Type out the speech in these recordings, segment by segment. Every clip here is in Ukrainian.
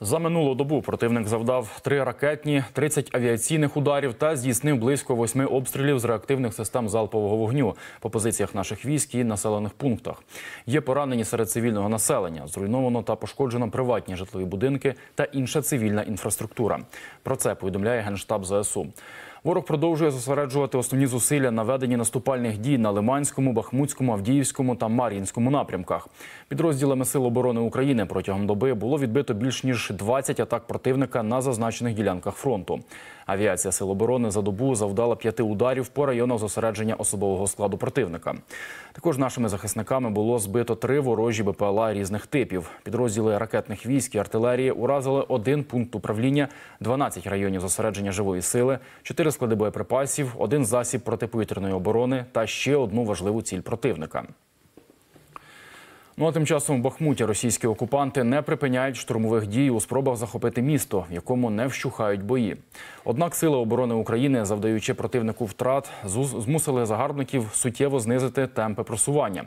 За минулу добу противник завдав 3 ракетні, 30 авіаційних ударів та здійснив близько 8 обстрілів з реактивних систем залпового вогню по позиціях наших військ і населених пунктах. Є поранені серед цивільного населення, зруйновано та пошкоджено приватні житлові будинки та інша цивільна інфраструктура. Про це повідомляє Генштаб ЗСУ. Ворог продовжує зосереджувати основні зусилля на веденні наступальних дій на Лиманському, Бахмутському, Авдіївському та Мар'їнському напрямках. Підрозділами Сил оборони України протягом доби було відбито більш ніж 20 атак противника на зазначених ділянках фронту. Авіація Сил оборони за добу завдала 5 ударів по районах зосередження особового складу противника. Також нашими захисниками було збито 3 ворожі БПЛА різних типів. Підрозділи ракетних військ і артилерії уразили 1 пункт управління, 12 районів зосередження живої сили, 4 склади боєприпасів, 1 засіб протиповітряної оборони та ще 1 важливу ціль противника. Ну а тим часом в Бахмуті російські окупанти не припиняють штурмових дій у спробах захопити місто, в якому не вщухають бої. Однак Сили оборони України, завдаючи противнику втрат, змусили загарбників суттєво знизити темпи просування.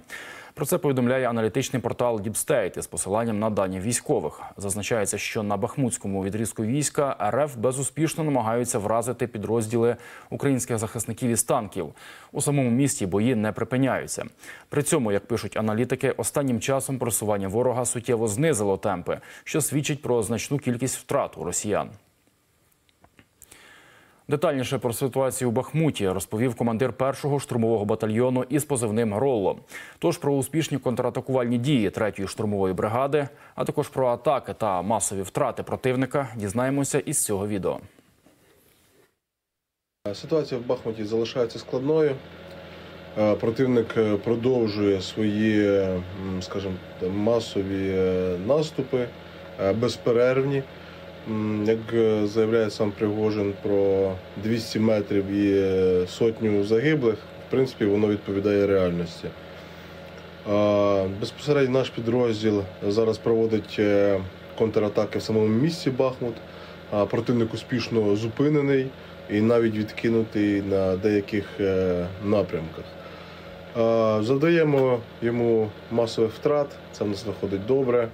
Про це повідомляє аналітичний портал DeepState із посиланням на дані військових. Зазначається, що на Бахмутському відрізку війська РФ безуспішно намагаються вразити підрозділи українських захисників із танків. У самому місті бої не припиняються. При цьому, як пишуть аналітики, останнім часом просування ворога суттєво знизило темпи, що свідчить про значну кількість втрат у росіян. Детальніше про ситуацію у Бахмуті розповів командир 1-го штурмового батальйону із позивним «Ролло». Тож про успішні контратакувальні дії 3-ї штурмової бригади, а також про атаки та масові втрати противника дізнаємося із цього відео. Ситуація в Бахмуті залишається складною. Противник продовжує свої, скажімо, масові наступи, безперервні. Як заявляє сам Пригожин, про 200 метрів і 100 загиблих, в принципі, воно відповідає реальності. Безпосередньо наш підрозділ зараз проводить контратаки в самому місті Бахмут. Противник успішно зупинений і навіть відкинутий на деяких напрямках. Завдаємо йому масових втрат, це в нас виходить добре.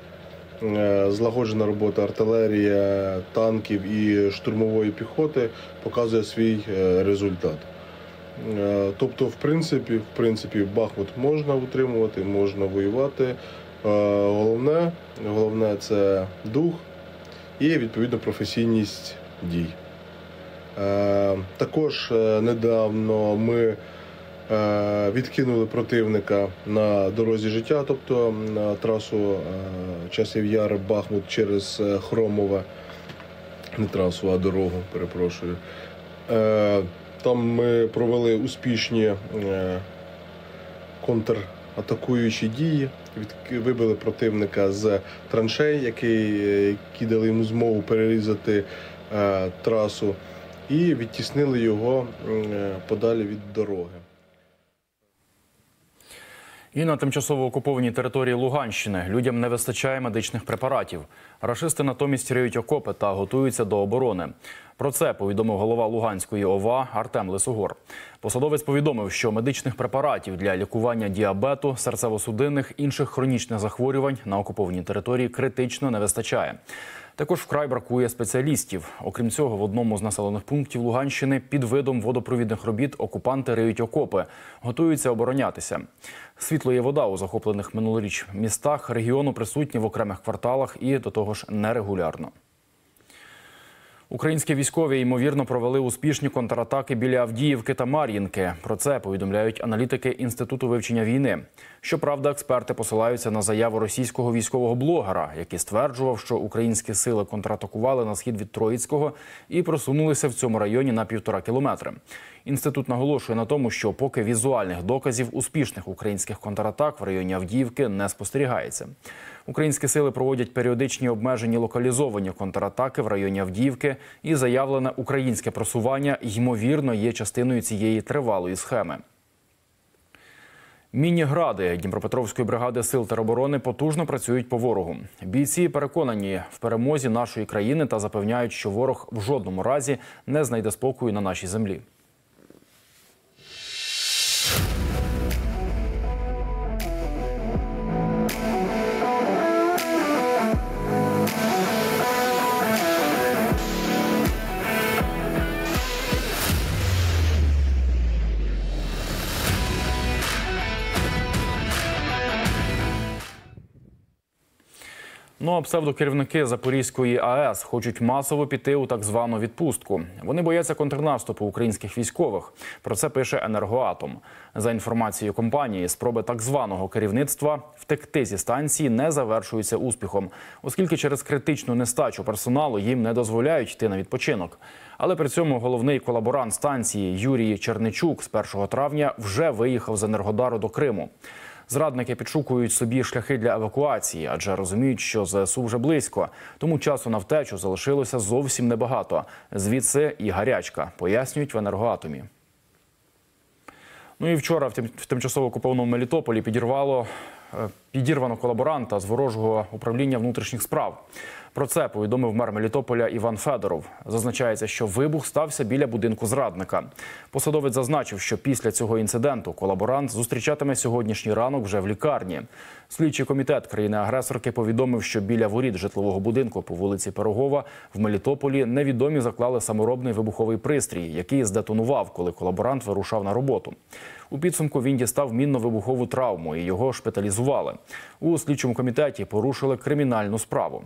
Злагоджена робота артилерії, танків і штурмової піхоти показує свій результат. Тобто, в принципі, Бахмут можна утримувати, можна воювати. Головне – це дух і, відповідно, професійність дій. Також недавно ми відкинули противника на дорозі життя, тобто на трасу Часів Яр-Бахмут через Хромове. Не трасу, а дорогу, перепрошую. Там ми провели успішні контратакуючі дії, вибили противника з траншей, які дали йому змогу перерізати трасу, і відтіснили його подалі від дороги. І на тимчасово окупованій території Луганщини людям не вистачає медичних препаратів. Рашисти натомість риють окопи та готуються до оборони. Про це повідомив голова Луганської ОВА Артем Лисугор. Посадовець повідомив, що медичних препаратів для лікування діабету, серцево-судинних, інших хронічних захворювань на окупованій території критично не вистачає. Також вкрай бракує спеціалістів. Окрім цього, в одному з населених пунктів Луганщини під видом водопровідних робіт окупанти риють окопи, готуються оборонятися. Світло і вода у захоплених минулоріч містах регіону присутні в окремих кварталах і, до того ж, нерегулярно. Українські військові, ймовірно, провели успішні контратаки біля Авдіївки та Мар'їнки. Про це повідомляють аналітики Інституту вивчення війни. Щоправда, експерти посилаються на заяву російського військового блогера, який стверджував, що українські сили контратакували на схід від Троїцького і просунулися в цьому районі на 1,5 кілометри. Інститут наголошує на тому, що поки візуальних доказів успішних українських контратак в районі Авдіївки не спостерігається. Українські сили проводять періодичні обмежені локалізовані контратаки в районі Авдіївки, і заявлене українське просування, ймовірно, є частиною цієї тривалої схеми. Міні-гради Дніпропетровської бригади Сил тероборони потужно працюють по ворогу. Бійці переконані в перемозі нашої країни та запевняють, що ворог в жодному разі не знайде спокою на нашій землі. Ну а псевдокерівники Запорізької АЕС хочуть масово піти у так звану відпустку. Вони бояться контрнаступу українських військових. Про це пише «Енергоатом». За інформацією компанії, спроби так званого керівництва втекти зі станції не завершуються успіхом, оскільки через критичну нестачу персоналу їм не дозволяють йти на відпочинок. Але при цьому головний колаборант станції Юрій Черничук з 1 травня вже виїхав з Енергодару до Криму. Зрадники підшукують собі шляхи для евакуації, адже розуміють, що ЗСУ вже близько. Тому часу на втечу залишилося зовсім небагато. Звідси і гарячка, пояснюють в «Енергоатомі». Ну і вчора в тимчасово окупованому Мелітополі підірвано колаборанта з ворожого управління внутрішніх справ. Про це повідомив мер Мелітополя Іван Федоров. Зазначається, що вибух стався біля будинку зрадника. Посадовець зазначив, що після цього інциденту колаборант зустрічатиме сьогоднішній ранок вже в лікарні. Слідчий комітет країни-агресорки повідомив, що біля воріт житлового будинку по вулиці Пирогова в Мелітополі невідомі заклали саморобний вибуховий пристрій, який здетонував, коли колаборант вирушав на роботу. У підсумку він дістав мінно-вибухову травму і його шпиталізували. У слідчому комітеті порушили кримінальну справу.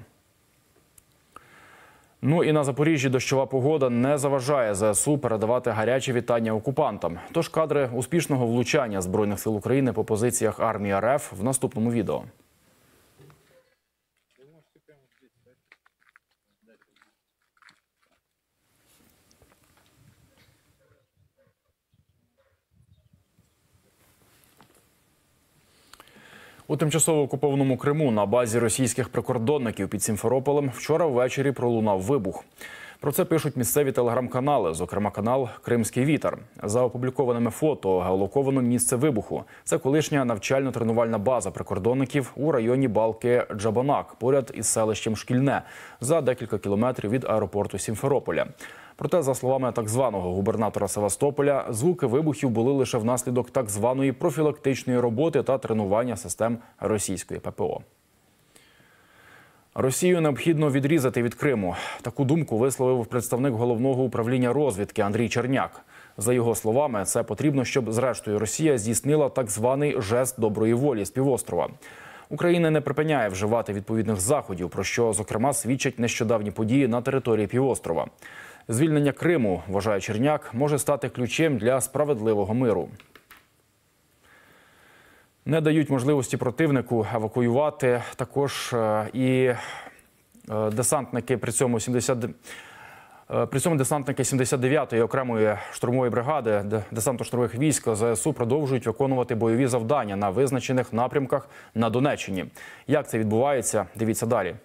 Ну і на Запоріжжі дощова погода не заважає ЗСУ передавати гарячі вітання окупантам. Тож кадри успішного влучання Збройних сил України по позиціях армії РФ в наступному відео. У тимчасово окупованому Криму на базі російських прикордонників під Сімферополем вчора ввечері пролунав вибух. Про це пишуть місцеві телеграм-канали, зокрема канал «Кримський вітер». За опублікованими фото геолоковано місце вибуху. Це колишня навчально-тренувальна база прикордонників у районі балки Джабанак, поряд із селищем Шкільне, за декілька кілометрів від аеропорту Сімферополя. Проте, за словами так званого губернатора Севастополя, звуки вибухів були лише внаслідок так званої профілактичної роботи та тренування систем російської ППО. Росію необхідно відрізати від Криму. Таку думку висловив представник Головного управління розвідки Андрій Черняк. За його словами, це потрібно, щоб зрештою Росія здійснила так званий «жест доброї волі» з півострова. Україна не припиняє вживати відповідних заходів, про що, зокрема, свідчать нещодавні події на території півострова. Звільнення Криму, вважає Черняк, може стати ключем для справедливого миру. Не дають можливості противнику евакуювати також і десантники, при цьому десантники 79-ї окремої штурмової бригади десантно-штурмових військ ЗСУ продовжують виконувати бойові завдання на визначених напрямках на Донеччині. Як це відбувається, дивіться далі.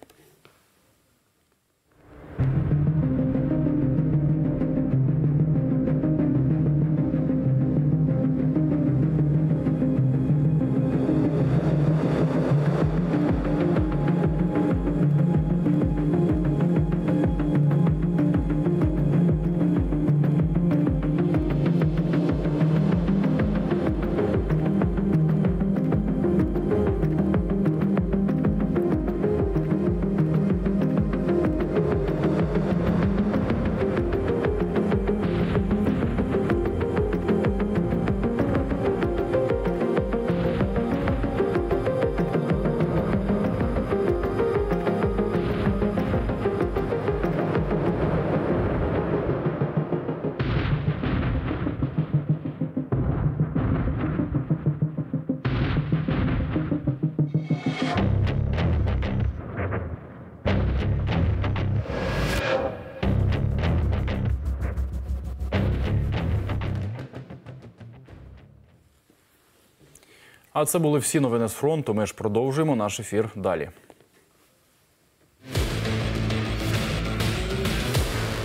А це були всі новини з фронту. Ми ж продовжуємо наш ефір далі.